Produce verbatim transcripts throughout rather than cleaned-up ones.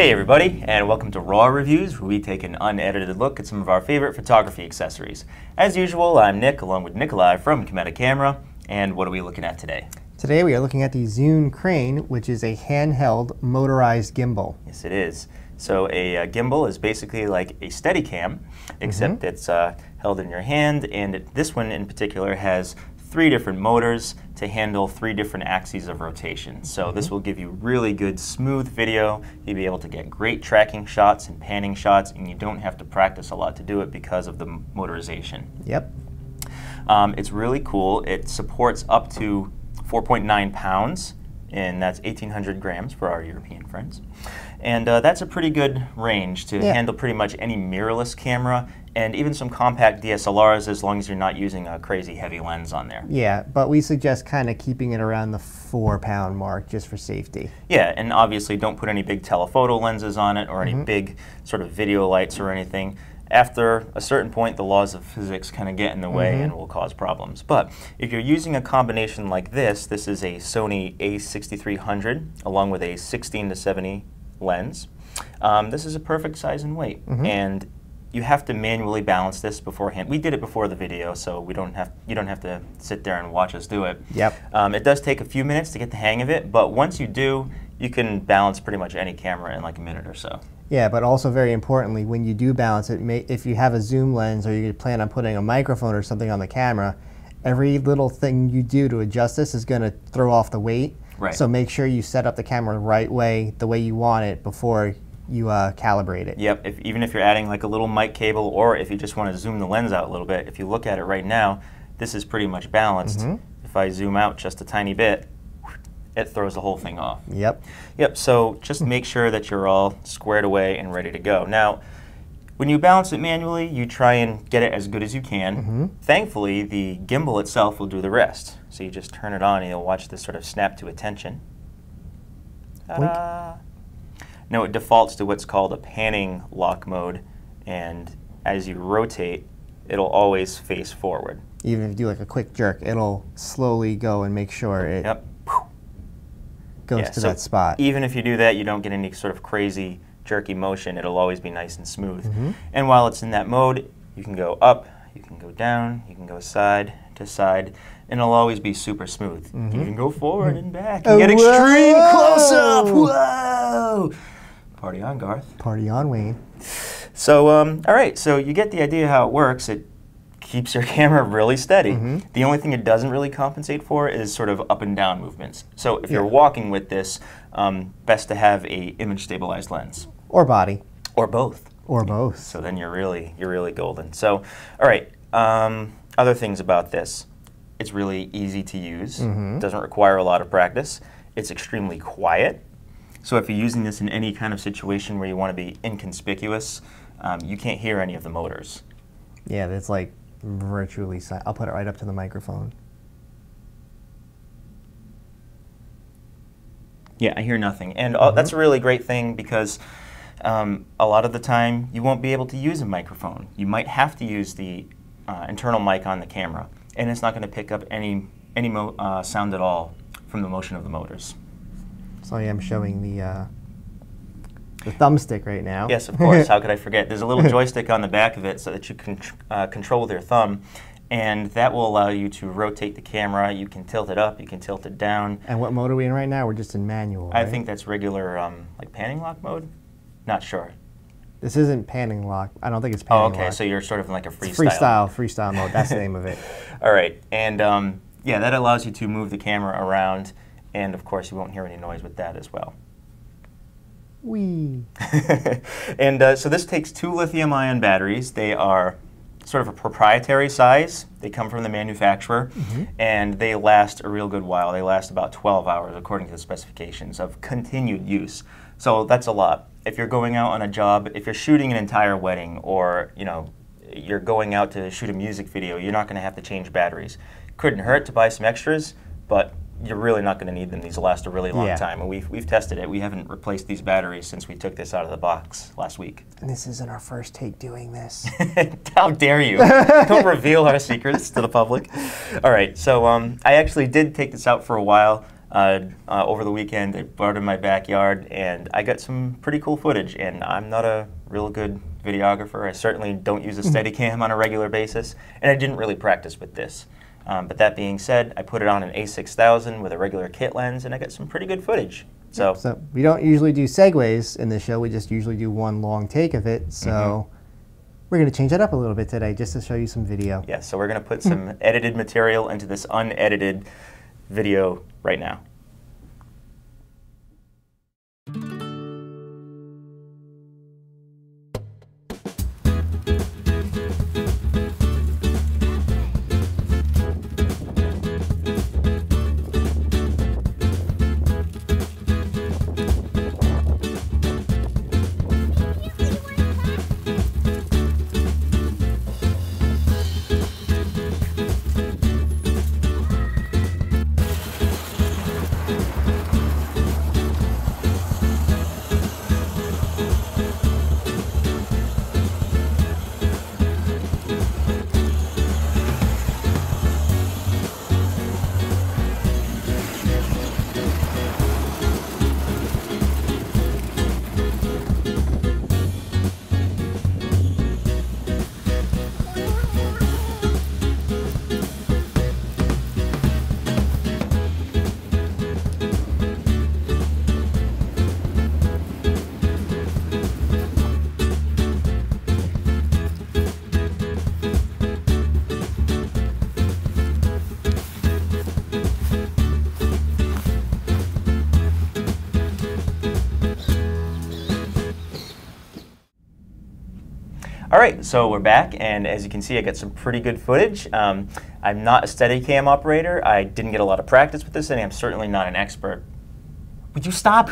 Hey everybody, and welcome to Raw Reviews, where we take an unedited look at some of our favorite photography accessories. As usual, I'm Nick, along with Nikolai from Cameta Camera, and what are we looking at today? Today we are looking at the Zhiyun Crane, which is a handheld motorized gimbal. Yes it is. So a, a gimbal is basically like a Steadicam, except mm-hmm. it's uh, held in your hand, and it, this one in particular has three different motors to handle three different axes of rotation. So mm-hmm. this will give you really good smooth video. You'll be able to get great tracking shots and panning shots, and you don't have to practice a lot to do it because of the motorization. Yep. Um, it's really cool. It supports up to four point nine pounds, and that's eighteen hundred grams for our European friends. And uh, that's a pretty good range to yeah. handle pretty much any mirrorless camera and even some compact D S L Rs, as long as you're not using a crazy heavy lens on there. Yeah, but we suggest kind of keeping it around the four pound mark just for safety. Yeah, and obviously don't put any big telephoto lenses on it or any mm-hmm. big sort of video lights or anything. After a certain point, the laws of physics kind of get in the way mm-hmm. and will cause problems. But if you're using a combination like this, this is a Sony A sixty-three hundred along with a sixteen to seventy lens. Um, this is a perfect size and weight, mm-hmm. and you have to manually balance this beforehand. We did it before the video, so we don't have you don't have to sit there and watch us do it. Yep. Um, it does take a few minutes to get the hang of it, but once you do, you can balance pretty much any camera in like a minute or so. Yeah, but also very importantly, when you do balance it, may, if you have a zoom lens or you plan on putting a microphone or something on the camera, every little thing you do to adjust this is going to throw off the weight. Right. So make sure you set up the camera the right way, the way you want it, before you uh, calibrate it. Yep, if, even if you're adding like a little mic cable, or if you just want to zoom the lens out a little bit, if you look at it right now, this is pretty much balanced. Mm-hmm. If I zoom out just a tiny bit, it throws the whole thing off. Yep. Yep, so just make sure that you're all squared away and ready to go. Now, when you balance it manually, you try and get it as good as you can. Mm-hmm. Thankfully, the gimbal itself will do the rest. So you just turn it on and you'll watch this sort of snap to attention. Ta-da! Now it defaults to what's called a panning lock mode, and as you rotate, it'll always face forward. Even if you do like a quick jerk, it'll slowly go and make sure it... Yep. goes yeah, to so that spot. Even if you do that, you don't get any sort of crazy jerky motion. It'll always be nice and smooth. Mm-hmm. And while it's in that mode, you can go up, you can go down, you can go side to side, and it'll always be super smooth. Mm-hmm. You can go forward and back and oh, get extreme whoa! Close up. Whoa! Party on, Garth. Party on, Wayne. So, um, all right, so you get the idea how it works. It keeps your camera really steady. Mm-hmm. The only thing it doesn't really compensate for is sort of up and down movements. So if yeah. you're walking with this, um, best to have a image stabilized lens. Or body. Or both. Or both. So then you're really, you're really golden. So, all right, um, other things about this. It's really easy to use. Mm-hmm. Doesn't require a lot of practice. It's extremely quiet. So if you're using this in any kind of situation where you want to be inconspicuous, um, you can't hear any of the motors. Yeah, that's like virtually silent. I'll put it right up to the microphone. Yeah, I hear nothing. And mm-hmm. uh, that's a really great thing, because um, a lot of the time you won't be able to use a microphone. You might have to use the uh, internal mic on the camera, and it's not going to pick up any, any mo uh, sound at all from the motion of the motors. So I am showing the uh, the thumbstick right now. Yes, of course. How could I forget? There's a little joystick on the back of it so that you can uh, control their thumb, and that will allow you to rotate the camera. You can tilt it up, you can tilt it down. And what mode are we in right now? We're just in manual, I right? think that's regular, um, like panning lock mode? Not sure. This isn't panning lock. I don't think it's panning lock. Oh, okay. Lock. So you're sort of in like a freestyle. It's freestyle, freestyle mode. That's the name of it. All right. And um, yeah, that allows you to move the camera around, and of course you won't hear any noise with that as well. Wee. And uh, so this takes two lithium-ion batteries. They are sort of a proprietary size. They come from the manufacturer, mm-hmm. and they last a real good while. They last about twelve hours according to the specifications of continued use. So that's a lot. If you're going out on a job, if you're shooting an entire wedding, or you know, you're going out to shoot a music video, you're not going to have to change batteries. Couldn't hurt to buy some extras, but you're really not going to need them. These will last a really long yeah. time. And we've, we've tested it. We haven't replaced these batteries since we took this out of the box last week. And this isn't our first take doing this. How dare you? Don't reveal our secrets to the public. All right, so um, I actually did take this out for a while. uh, uh, over the weekend. I brought it in my backyard, and I got some pretty cool footage. And I'm not a real good videographer. I certainly don't use a Steadicam on a regular basis, and I didn't really practice with this. Um, but that being said, I put it on an A six thousand with a regular kit lens, and I got some pretty good footage. So, so we don't usually do segues in the show. We just usually do one long take of it. So mm-hmm. we're going to change that up a little bit today just to show you some video. Yeah, so we're going to put some edited material into this unedited video right now. All right, so we're back, and as you can see, I got some pretty good footage. Um, I'm not a Steadicam operator. I didn't get a lot of practice with this, and I'm certainly not an expert. Would you stop?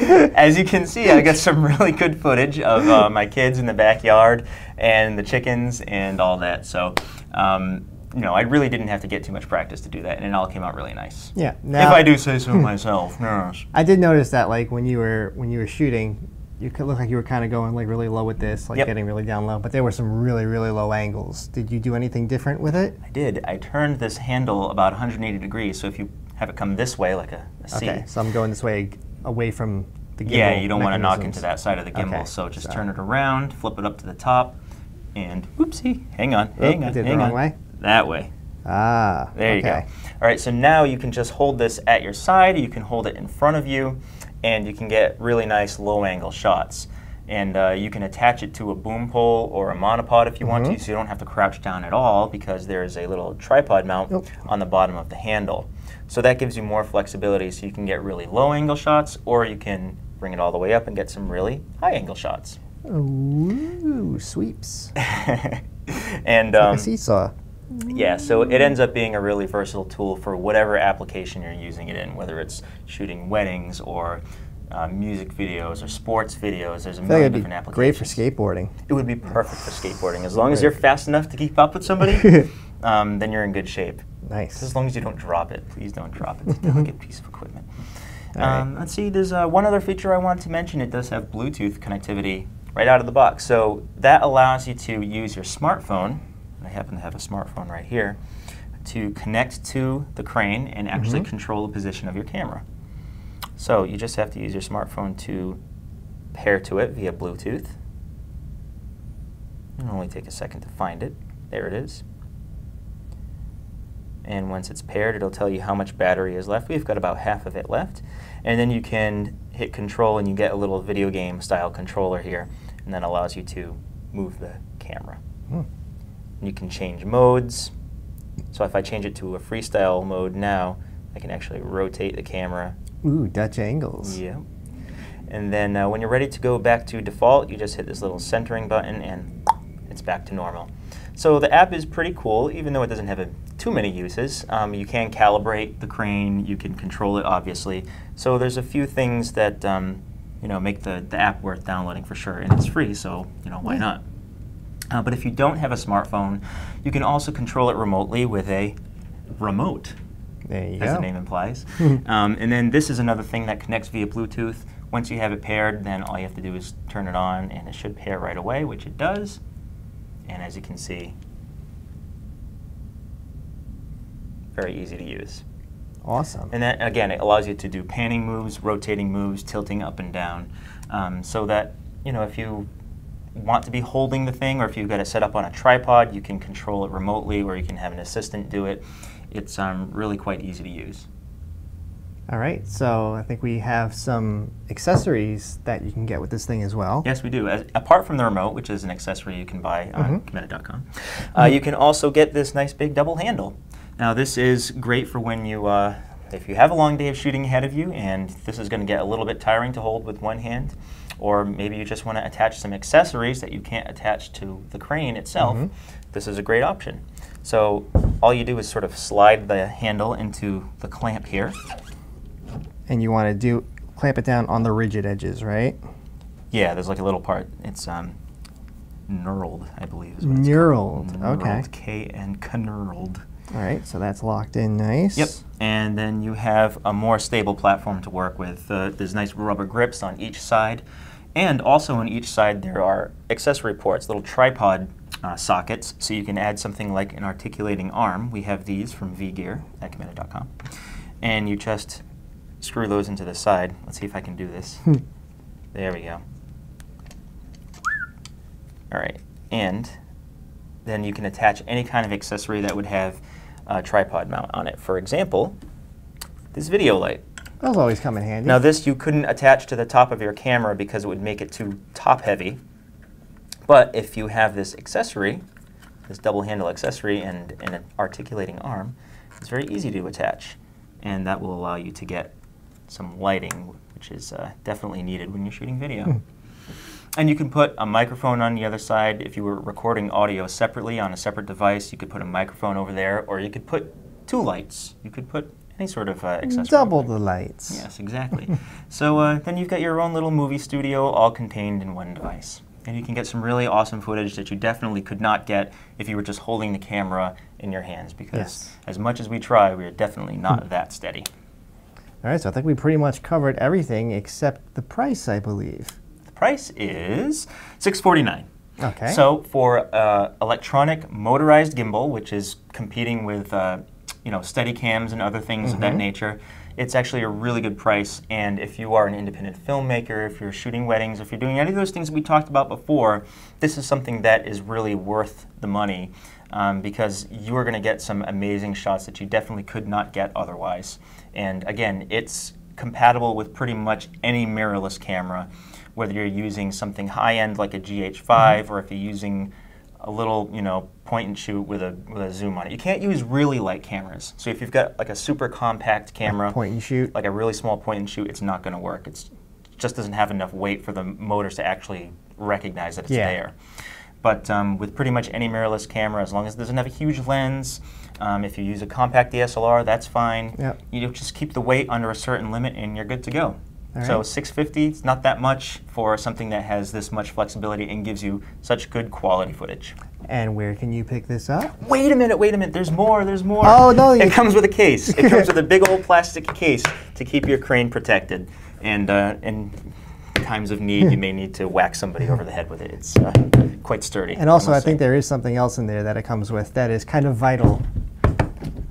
As you can see, I got some really good footage of uh, my kids in the backyard and the chickens and all that. So, um, you know, I really didn't have to get too much practice to do that, and it all came out really nice. Yeah. Now, if I do say so myself. Yes. I did notice that, like when you were when you were shooting. You could look like you were kind of going like really low with this, like yep. getting really down low, but there were some really, really low angles. Did you do anything different with it? I did. I turned this handle about one hundred eighty degrees, so if you have it come this way, like a, a C. Okay, so I'm going this way away from the gimbal. Yeah, you don't want to knock into that side of the gimbal, okay. so just so. turn it around, flip it up to the top, and whoopsie, hang on, Oop, hang on, I did hang it the wrong on. Way? That way. Ah, There okay. you go. All right, so now you can just hold this at your side, you can hold it in front of you, and you can get really nice low-angle shots. And uh, you can attach it to a boom pole or a monopod if you mm-hmm. want to, so you don't have to crouch down at all because there is a little tripod mount nope. on the bottom of the handle. So that gives you more flexibility, so you can get really low-angle shots, or you can bring it all the way up and get some really high-angle shots. Ooh, sweeps. and, um, like a seesaw. Yeah, so it ends up being a really versatile tool for whatever application you're using it in, whether it's shooting weddings or uh, music videos or sports videos. There's a million different applications. Great for skateboarding. It would be perfect for skateboarding. As long as you're fast enough to keep up with somebody, um, then you're in good shape. Nice. As long as you don't drop it. Please don't drop it. It's a delicate piece of equipment. Um, right. Let's see, there's uh, one other feature I wanted to mention. It does have Bluetooth connectivity right out of the box. So that allows you to use your smartphone. I happen to have a smartphone right here, to connect to the crane and actually mm-hmm. control the position of your camera. So you just have to use your smartphone to pair to it via Bluetooth. It'll only take a second to find it. There it is. And once it's paired, it'll tell you how much battery is left. We've got about half of it left. And then you can hit control, and you get a little video game style controller here, and that allows you to move the camera. Mm. You can change modes. So if I change it to a freestyle mode now, I can actually rotate the camera. Ooh, Dutch angles. Yeah. And then uh, when you're ready to go back to default, you just hit this little centering button, and it's back to normal. So the app is pretty cool, even though it doesn't have a, too many uses. Um, you can calibrate the crane. You can control it, obviously. So there's a few things that um, you know make the, the app worth downloading for sure, and it's free, so you know why yeah. not? Uh, but if you don't have a smartphone, you can also control it remotely with a remote, there you as go. the name implies. um, and then this is another thing that connects via Bluetooth. Once you have it paired, then all you have to do is turn it on, and it should pair right away, which it does. And as you can see, very easy to use. Awesome. And that, again, it allows you to do panning moves, rotating moves, tilting up and down, um, so that, you know, if you want to be holding the thing, or if you've got it set up on a tripod, you can control it remotely, or you can have an assistant do it. It's um, really quite easy to use. All right, so I think we have some accessories that you can get with this thing as well. Yes, we do. As, apart from the remote, which is an accessory you can buy on mm-hmm. Cameta dot com, uh, mm-hmm. you can also get this nice big double handle. Now, this is great for when you, uh, if you have a long day of shooting ahead of you, and this is going to get a little bit tiring to hold with one hand, or maybe you just want to attach some accessories that you can't attach to the crane itself, mm-hmm. this is a great option. So all you do is sort of slide the handle into the clamp here. And you want to do clamp it down on the rigid edges, right? Yeah, there's like a little part. It's um, knurled, I believe is what it's knurled, called. Knurled, okay. K and knurled. All right, so that's locked in nice. Yep, and then you have a more stable platform to work with. Uh, there's nice rubber grips on each side. And also on each side there are accessory ports, little tripod uh, sockets, so you can add something like an articulating arm. We have these from Vgear at Cameta dot com. And you just screw those into the side. Let's see if I can do this. There we go. All right, and then you can attach any kind of accessory that would have a tripod mount on it. For example, this video light. Those always come in handy. Now this you couldn't attach to the top of your camera because it would make it too top heavy. But if you have this accessory, this double handle accessory and, and an articulating arm, it's very easy to attach. And that will allow you to get some lighting, which is uh, definitely needed when you're shooting video. Mm. And you can put a microphone on the other side. If you were recording audio separately on a separate device, you could put a microphone over there, or you could put two lights. You could put any sort of uh, accessory. Double the lights. Yes, exactly. So uh, then you've got your own little movie studio all contained in one device. And you can get some really awesome footage that you definitely could not get if you were just holding the camera in your hands, because yes. as much as we try, we are definitely not that steady. All right, so I think we pretty much covered everything except the price, I believe. The price is six forty-nine. Okay. So for uh, electronic motorized gimbal, which is competing with uh, you know, Steadicams and other things mm-hmm. of that nature, it's actually a really good price, and if you are an independent filmmaker, if you're shooting weddings, if you're doing any of those things that we talked about before, this is something that is really worth the money, um, because you are going to get some amazing shots that you definitely could not get otherwise. And again, it's compatible with pretty much any mirrorless camera, whether you're using something high-end like a G H five, mm-hmm. or if you're using a little, you know, point and shoot with a, with a zoom on it. You can't use really light cameras. So if you've got like a super compact camera, point and shoot, like a really small point and shoot, it's not going to work. It's, it just doesn't have enough weight for the motors to actually recognize that it's yeah. there. But um, with pretty much any mirrorless camera, as long as it doesn't have a huge lens, um, if you use a compact D S L R, that's fine. Yep. You just keep the weight under a certain limit and you're good to go. All right. So six fifty, it's not that much for something that has this much flexibility and gives you such good quality footage. And where can you pick this up? Wait a minute, wait a minute, there's more, there's more. Oh, no. It comes with a case. It comes with a big old plastic case to keep your crane protected. And uh, in times of need, you may need to whack somebody over the head with it. It's uh, quite sturdy. And also, I, I think there is something else in there that it comes with that is kind of vital.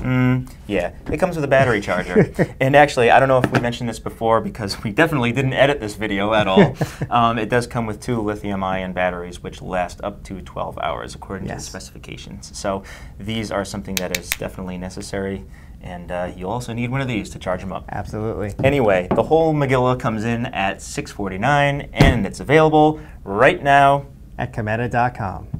Mm, yeah, it comes with a battery charger. And actually, I don't know if we mentioned this before because we definitely didn't edit this video at all. Um, it does come with two lithium-ion batteries which last up to twelve hours according yes. to the specifications. So these are something that is definitely necessary, and uh, you'll also need one of these to charge them up. Absolutely. Anyway, the whole Megillah comes in at six forty-nine and it's available right now at Cameta dot com.